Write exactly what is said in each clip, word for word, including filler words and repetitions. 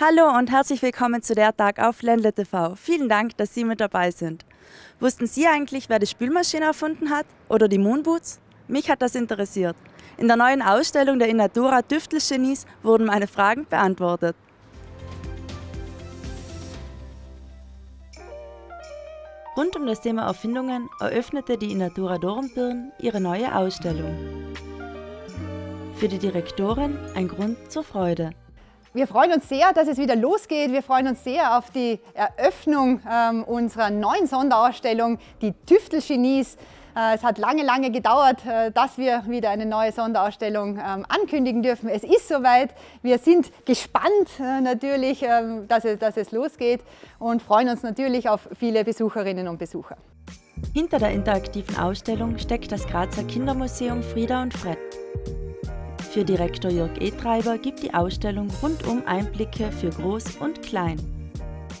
Hallo und herzlich willkommen zu der Tag auf Ländle T V. Vielen Dank, dass Sie mit dabei sind. Wussten Sie eigentlich, wer die Spülmaschine erfunden hat oder die Moonboots? Mich hat das interessiert. In der neuen Ausstellung der Innatura Tüftelgenies wurden meine Fragen beantwortet. Rund um das Thema Erfindungen eröffnete die Innatura Dornbirn ihre neue Ausstellung. Für die Direktorin ein Grund zur Freude. Wir freuen uns sehr, dass es wieder losgeht. Wir freuen uns sehr auf die Eröffnung ähm, unserer neuen Sonderausstellung, die Tüftelgenies. Äh, es hat lange, lange gedauert, äh, dass wir wieder eine neue Sonderausstellung ähm, ankündigen dürfen. Es ist soweit. Wir sind gespannt äh, natürlich, äh, dass es, dass es losgeht und freuen uns natürlich auf viele Besucherinnen und Besucher. Hinter der interaktiven Ausstellung steckt das Grazer Kindermuseum Frieda und Fred. Für Direktor Jörg E. Treiber gibt die Ausstellung rundum Einblicke für Groß und Klein.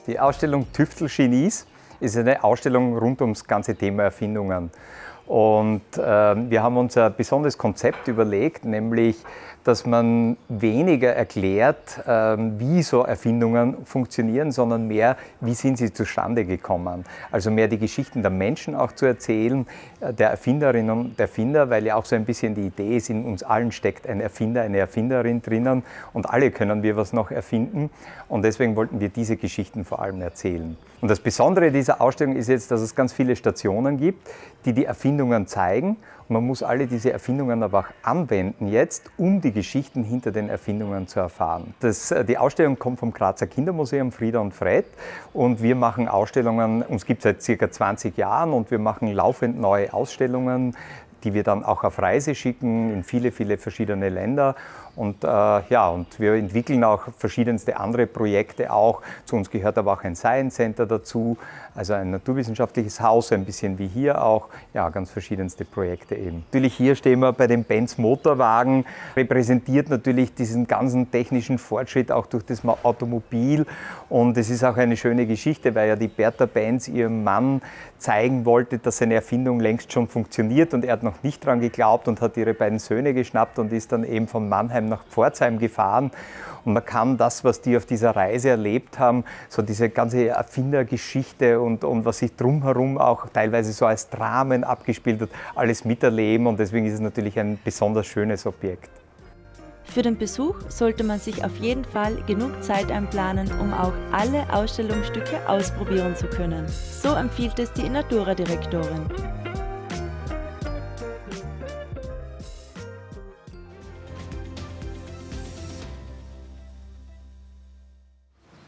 Die Ausstellung Tüftelgenies ist eine Ausstellung rund ums ganze Thema Erfindungen. Und äh, wir haben uns ein besonderes Konzept überlegt, nämlich, dass man weniger erklärt, äh, wie so Erfindungen funktionieren, sondern mehr, wie sind sie zustande gekommen. Also mehr die Geschichten der Menschen auch zu erzählen, der Erfinderinnen und Erfinder, weil ja auch so ein bisschen die Idee ist, in uns allen steckt ein Erfinder, eine Erfinderin drinnen und alle können wir was noch erfinden. Und deswegen wollten wir diese Geschichten vor allem erzählen. Und das Besondere dieser Ausstellung ist jetzt, dass es ganz viele Stationen gibt, die die Erfindungen zeigen. Und man muss alle diese Erfindungen aber auch anwenden jetzt, um die Geschichten hinter den Erfindungen zu erfahren. Das, die Ausstellung kommt vom Grazer Kindermuseum Frieda und Fred und wir machen Ausstellungen, uns gibt es seit ca. zwanzig Jahren und wir machen laufend neue Ausstellungen, die wir dann auch auf Reise schicken in viele, viele verschiedene Länder. Und, äh, ja, und wir entwickeln auch verschiedenste andere Projekte auch. Zu uns gehört aber auch ein Science Center dazu, also ein naturwissenschaftliches Haus, ein bisschen wie hier auch. Ja, ganz verschiedenste Projekte eben. Natürlich hier stehen wir bei dem Benz Motorwagen, repräsentiert natürlich diesen ganzen technischen Fortschritt auch durch das Automobil. Und es ist auch eine schöne Geschichte, weil ja die Bertha Benz ihrem Mann zeigen wollte, dass seine Erfindung längst schon funktioniert und er hat noch nicht dran geglaubt und hat ihre beiden Söhne geschnappt und ist dann eben von Mannheim nach Pforzheim gefahren. Und man kann das, was die auf dieser Reise erlebt haben, so diese ganze Erfindergeschichte und, und was sich drumherum auch teilweise so als Dramen abgespielt hat, alles miterleben und deswegen ist es natürlich ein besonders schönes Objekt. Für den Besuch sollte man sich auf jeden Fall genug Zeit einplanen, um auch alle Ausstellungsstücke ausprobieren zu können. So empfiehlt es die Innatura-Direktorin.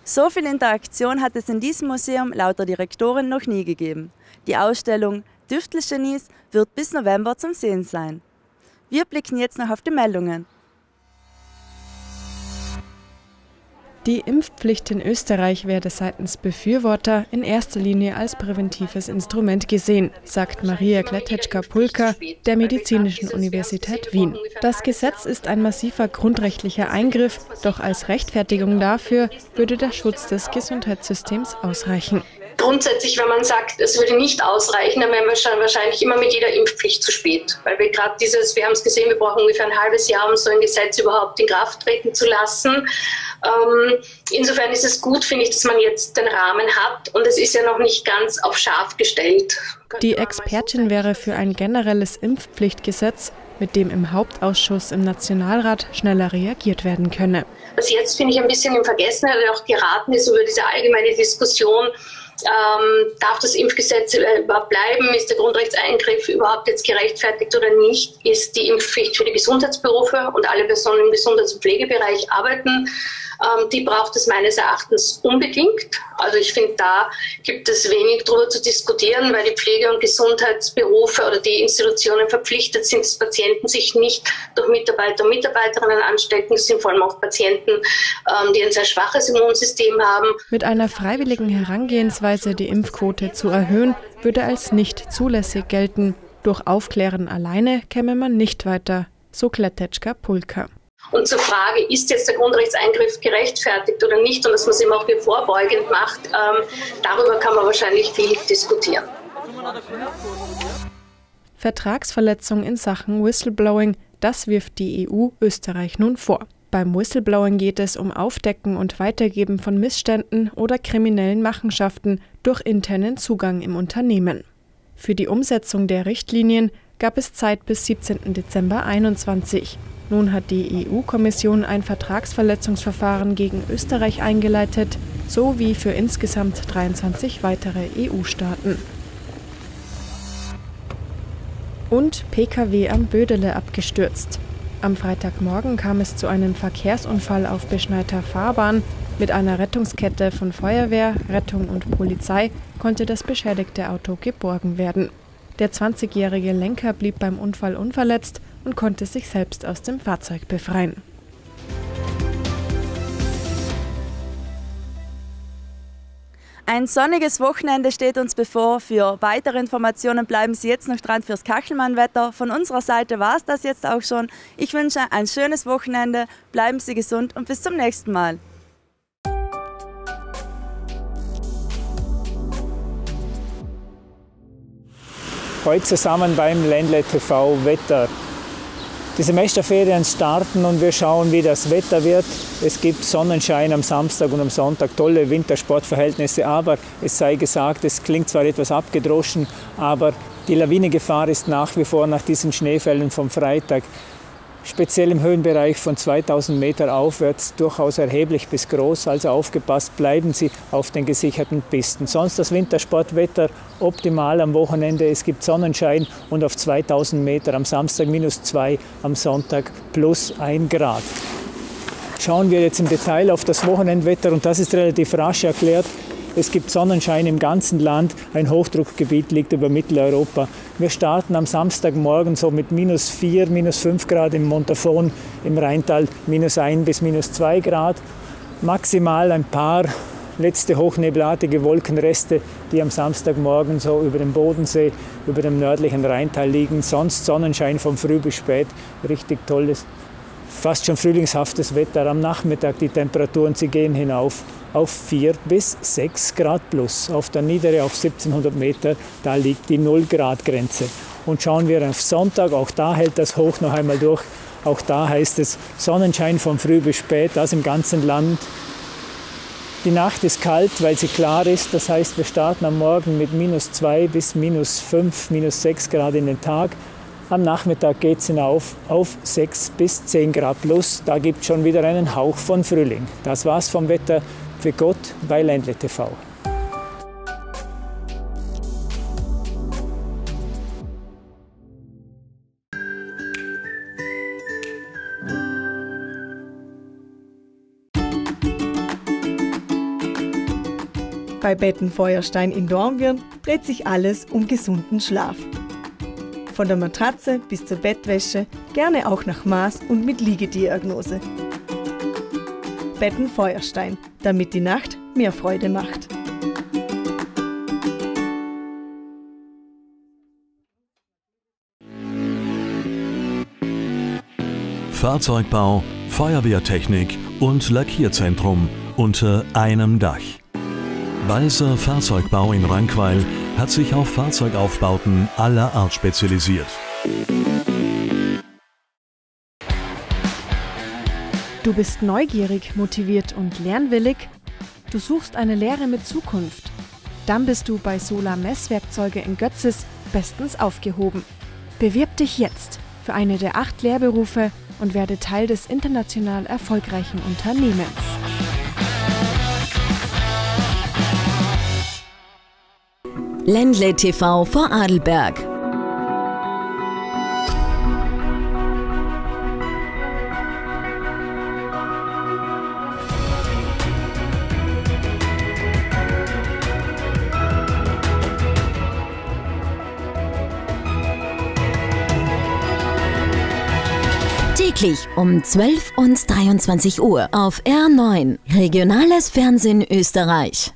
So viel Interaktion hat es in diesem Museum laut der Direktorin noch nie gegeben. Die Ausstellung Tüftelgenies wird bis November zum Sehen sein. Wir blicken jetzt noch auf die Meldungen. Die Impfpflicht in Österreich werde seitens Befürworter in erster Linie als präventives Instrument gesehen, sagt Maria Kletečka-Pulker der Medizinischen Universität Wien. Das Gesetz ist ein massiver grundrechtlicher Eingriff, doch als Rechtfertigung dafür würde der Schutz des Gesundheitssystems ausreichen. Grundsätzlich, wenn man sagt, es würde nicht ausreichen, dann wären wir schon wahrscheinlich immer mit jeder Impfpflicht zu spät. Weil wir gerade dieses, wir haben es gesehen, wir brauchen ungefähr ein halbes Jahr, um so ein Gesetz überhaupt in Kraft treten zu lassen. Ähm, insofern ist es gut, finde ich, dass man jetzt den Rahmen hat und es ist ja noch nicht ganz auf scharf gestellt. Die Expertin wäre für ein generelles Impfpflichtgesetz, mit dem im Hauptausschuss im Nationalrat schneller reagiert werden könne. Was jetzt, finde ich, ein bisschen in Vergessenheit auch geraten ist über diese allgemeine Diskussion, Ähm, darf das Impfgesetz überhaupt bleiben? Ist der Grundrechtseingriff überhaupt jetzt gerechtfertigt oder nicht? Ist die Impfpflicht für die Gesundheitsberufe und alle Personen im Gesundheits- und Pflegebereich arbeiten? Ähm, die braucht es meines Erachtens unbedingt. Also ich finde, da gibt es wenig darüber zu diskutieren, weil die Pflege- und Gesundheitsberufe oder die Institutionen verpflichtet sind, dass Patienten sich nicht durch Mitarbeiter und Mitarbeiterinnen anstecken. Es sind vor allem auch Patienten, ähm, die ein sehr schwaches Immunsystem haben. Mit einer freiwilligen Herangehensweise die Impfquote zu erhöhen, würde als nicht zulässig gelten. Durch Aufklären alleine käme man nicht weiter, so Kletečka-Pulker. Und zur Frage, ist jetzt der Grundrechtseingriff gerechtfertigt oder nicht und dass man es eben auch hier vorbeugend macht, ähm, darüber kann man wahrscheinlich viel diskutieren. Vertragsverletzung in Sachen Whistleblowing, das wirft die E U Österreich nun vor. Beim Whistleblowing geht es um Aufdecken und Weitergeben von Missständen oder kriminellen Machenschaften durch internen Zugang im Unternehmen. Für die Umsetzung der Richtlinien gab es Zeit bis siebzehnten Dezember zweitausendeinundzwanzig. Nun hat die E U-Kommission ein Vertragsverletzungsverfahren gegen Österreich eingeleitet, sowie für insgesamt dreiundzwanzig weitere E U-Staaten. Und P K W am Bödele abgestürzt. Am Freitagmorgen kam es zu einem Verkehrsunfall auf beschneiter Fahrbahn. Mit einer Rettungskette von Feuerwehr, Rettung und Polizei konnte das beschädigte Auto geborgen werden. Der zwanzigjährige Lenker blieb beim Unfall unverletzt und konnte sich selbst aus dem Fahrzeug befreien. Ein sonniges Wochenende steht uns bevor. Für weitere Informationen bleiben Sie jetzt noch dran fürs Kachelmannwetter. Von unserer Seite war es das jetzt auch schon. Ich wünsche ein schönes Wochenende, bleiben Sie gesund und bis zum nächsten Mal. Heute zusammen beim Ländle T V Wetter. Die Semesterferien starten und wir schauen, wie das Wetter wird. Es gibt Sonnenschein am Samstag und am Sonntag, tolle Wintersportverhältnisse, aber es sei gesagt, es klingt zwar etwas abgedroschen, aber die Lawinegefahr ist nach wie vor nach diesen Schneefällen vom Freitag, speziell im Höhenbereich von zweitausend Meter aufwärts, durchaus erheblich bis groß, also aufgepasst, bleiben Sie auf den gesicherten Pisten. Sonst das Wintersportwetter optimal am Wochenende, es gibt Sonnenschein und auf zweitausend Meter am Samstag minus zwei, am Sonntag plus ein Grad. Schauen wir jetzt im Detail auf das Wochenendwetter und das ist relativ rasch erklärt. Es gibt Sonnenschein im ganzen Land, ein Hochdruckgebiet liegt über Mitteleuropa. Wir starten am Samstagmorgen so mit minus vier, minus fünf Grad im Montafon, im Rheintal minus ein bis minus zwei Grad. Maximal ein paar letzte hochnebelartige Wolkenreste, die am Samstagmorgen so über dem Bodensee, über dem nördlichen Rheintal liegen. Sonst Sonnenschein von früh bis spät, richtig tolles, fast schon frühlingshaftes Wetter. Am Nachmittag die Temperaturen, sie gehen hinauf auf vier bis sechs Grad plus. Auf der Niedere auf siebzehnhundert Meter, da liegt die null Grad Grenze. Und schauen wir auf Sonntag, auch da hält das Hoch noch einmal durch. Auch da heißt es Sonnenschein von früh bis spät, das im ganzen Land. Die Nacht ist kalt, weil sie klar ist. Das heißt, wir starten am Morgen mit minus zwei bis minus fünf, minus sechs Grad in den Tag. Am Nachmittag geht es hinauf auf sechs bis zehn Grad plus. Da gibt es schon wieder einen Hauch von Frühling. Das war's vom Wetter. Für Gott bei Ländle T V. Bei Bettenfeuerstein in Dornbirn dreht sich alles um gesunden Schlaf. Von der Matratze bis zur Bettwäsche, gerne auch nach Maß und mit Liegediagnose. Bettenfeuerstein, damit die Nacht mehr Freude macht. Fahrzeugbau, Feuerwehrtechnik und Lackierzentrum unter einem Dach. Walser Fahrzeugbau in Rankweil hat sich auf Fahrzeugaufbauten aller Art spezialisiert. Du bist neugierig, motiviert und lernwillig? Du suchst eine Lehre mit Zukunft? Dann bist du bei Sola Messwerkzeuge in Götzis bestens aufgehoben. Bewirb dich jetzt für eine der acht Lehrberufe und werde Teil des international erfolgreichen Unternehmens. Ländle T V vor Adelberg. Täglich um zwölf und dreiundzwanzig Uhr auf R neun, regionales Fernsehen Österreich.